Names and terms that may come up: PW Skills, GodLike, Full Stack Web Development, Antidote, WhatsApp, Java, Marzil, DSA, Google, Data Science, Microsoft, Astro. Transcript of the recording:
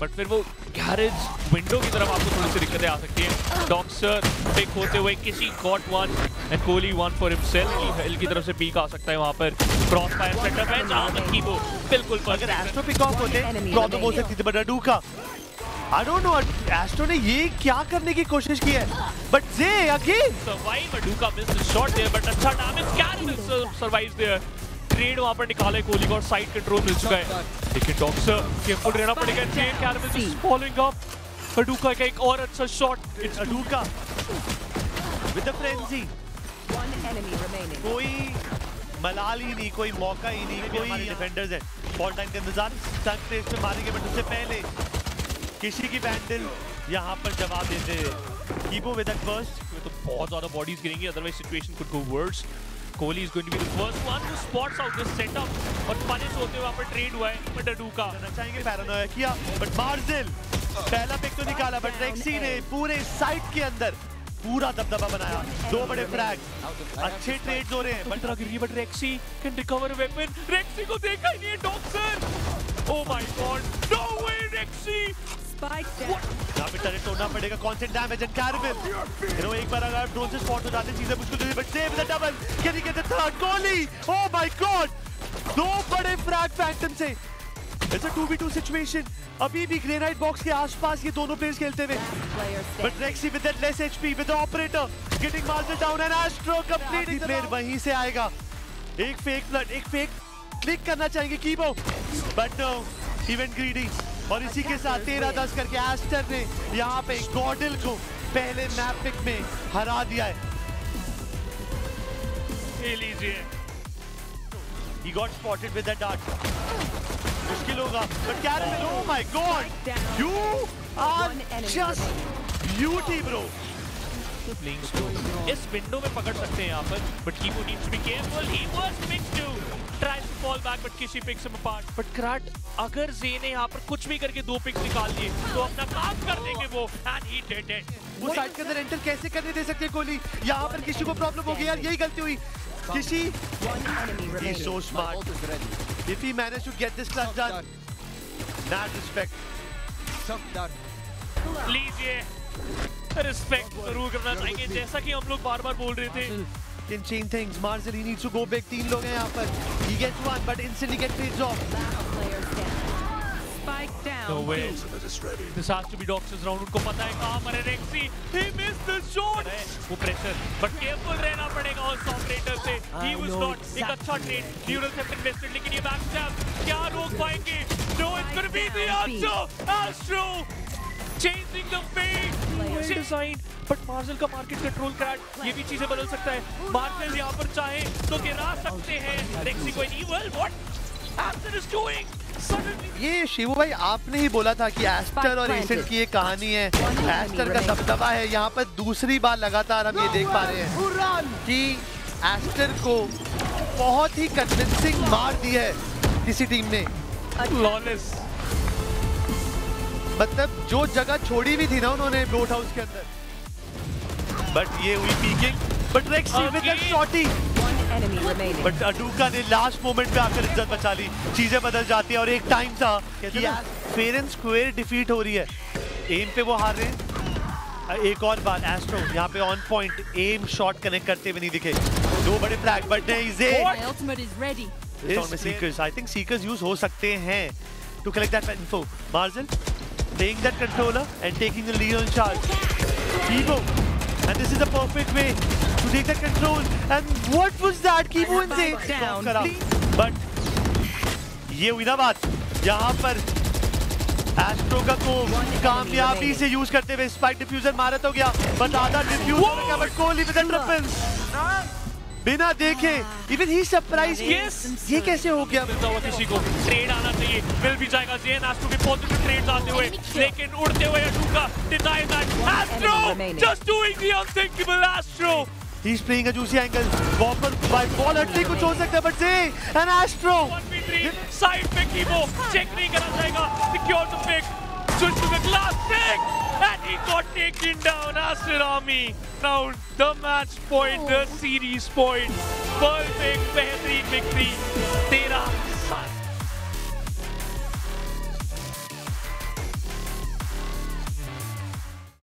But फिर वो garage window की तरफ आपको थोड़ी सी दिक्कतें आ सकती हैं। डॉक्सर पिक होते हुए किसी got one and Kohli one for himself. Hill की तरफ से पीक आ सकता है वहाँ पर। क्रॉस फायर सेटअप है जहाँ तक की वो बिल्कुल अगर एस्ट्रो पिक ऑफ होते प्रॉब्लम हो सकती थी। बट अडू का I don't know, Astro ने ये क्या करने की कोशिश की है, but they again survive. Aduka missed the shot there, but अच्छा damage carry survives there. Trade वहाँ पर निकाले कोहली को और side control मिल चुका है, लेकिन Doxer careful रहना पड़ेगा। Trade carry is following up. Aduka का एक और अच्छा shot. It's Aduka with the frenzy. One enemy remaining. कोई मलाल ही नहीं, कोई मौका ही नहीं, कोई defenders है. Ball time का इंतजार, stuck place पे मारेंगे, but उससे पहले किसी की बैंडल यहाँ पर जवाब देते हैं। कीपो विद दैट फर्स्ट, तो बहुत ज़्यादा बॉडीज गिरेंगी, otherwise situation could go worse. Kohli is going to be the first one who spots out this setup और पनिश होते हुए वहाँ पर ट्रेड हुआ है। बट अडूका चाहेंगे पैरानोया किया, बट मार्जिल पहला पिक तो निकाला, बट रेक्सी ने पूरे साइड के अंदर पूरा दबदबा बनाया। दो बड़े फ्रैग्स, अच्छे ट्रेड्स हो रहे हैं। बट रही but Rexy can recover weapon. Rexy को देखा ही नहीं है डॉक्सर। Oh my God, no way Rexy. यहाँ पे टर्रेट तोड़ना पड़ेगा। कॉन्स्टेंट डैमेज एंड कैरबिल हीरो। एक बार अगर ड्रोन से स्पॉट हो जाते चीजें मुश्किल होती है। But save the double, can he get the third? Kohli, oh my God, दो बड़े फ्रैग फैंटम से। इट्स अ 2v2 सिचुएशन अभी भी ग्रेनाइट बॉक्स के आसपास ये दोनों प्लेयर्स खेलते हुए। But Rexy with that less HP with the operator getting मार्जिल down and Astro completely. Player वहीं से आएगा। एक फेक फ्लड, एक फेक क्लिक करना चाहेंगे कीबो, बट इवेंट ग्रीडी। और इसी के साथ 13-10 करके एस्टर ने यहाँ पे गॉडल को पहले मैप पिक में हरा दिया है। ये लीजिए, he got spotted with that dart. मुश्किल होगा, but Caramel, oh my God, you are just beauty, bro. Playing slow. इस window में पकड़ सकते हैं यहाँ पर, but Kibo needs to be careful. He was picked to try to fall back, but किसी picks him apart. But Krat, अगर Zane ने यहाँ पर कुछ भी करके दो picks निकाल लिए, तो अपना काम कर देंगे वो, and he did it. वो side के अंदर enter कैसे करने दे सकते हैं कोहली? यहाँ पर किसी को problem हो गई यार, यही गलती हुई। किसी he's so smart. If he managed to get this clutch done, mad respect. लीजिए, respect जरूर करना चाहिए, जैसा कि हम लोग बार-बार बोल रहे थे. Can change things. Marzil, he needs to go big. 3 लोग हैं यहाँ पर. He gets one, but instantly gets trades off. Spike down. No way. This has to be Doxer's round. उनको पता है कहाँ मरे Rexy. He missed the shot. वो pressure. But careful रहना पड़ेगा उस operator से. He was not. एक अच्छा trade. Neural set invested, लेकिन ये backstab क्या रोक पाएंगे? No, it's gonna be the Astro. Astro changing the fate. Well designed. But मार्जिल का मार्केट कंट्रोल क्रैट, ये भी चीजें बदल सकता है। मार्जिल यहाँ पर चाहे तो गिरा सकते हैं Rexy को। Evil what Astro is doing? ये शिवू भाई, आपने ही बोला था कि एस्टर और एसेंट की ये कहानी है। एस्टर का दबदबा है यहाँ पर। दूसरी बार लगातार हम ये देख पा रहे हैं कि एस्टर को बहुत ही कन्विंसिंग मार दी है किसी टीम ने। मतलब जो जगह छोड़ी भी थी ना उन्होंने बोट हाउस के अंदर। बट ये हुई peeking, but Rexy with that shotty. But अडूका ने लास्ट मोमेंट पे आकर इज्जत बचा ली। चीजें बदल जाती है। और एक टाइम था कि फेयर एंड स्क्वायर डिफीट हो रही है। एम पे वो हार रहे हैं। एक और बार एस्ट्रो यहाँ पे on point aim shot connect करते हुए नहीं दिखे। दो बड़े फ्लैग, बट नहीं सीकर्स यूज हो सकते हैं टू कलेक्ट दैट इन्फो। मार्जिल taking that controller and taking the lead on charge. And this is the perfect way to take the control. And what was that? Kibo and Zane down. But ये हुई ना बात। यहाँ पर astro का को कामयाबी से यूज करते हुए स्पाइक डिफ्यूजर मारा तो गया, बट आधा डिफ्यूज हो गया। बट कोहली विद ट्रिपल बिना देखे, even he surprised. Yes, ये कैसे हो गया? किसी को ट्रेड आना चाहिए, मिल भी जाएगा। Zane Astro के पॉजिटिव ट्रेड आते हुए, लेकिन उड़ते हुए अडूका denies that. Astro just doing the unthinkable. Astro, he's playing a juicy angle. Whopper by ball hardly कुछ हो सकता है, but Zane and Astro. 1v3 side pick Kibo check नहीं करना चाहेगा, secure the pick, switch to the glass pick, and he got taken down. Astrami now the match point, the series point. Perfect, बेहतरीन victory. 13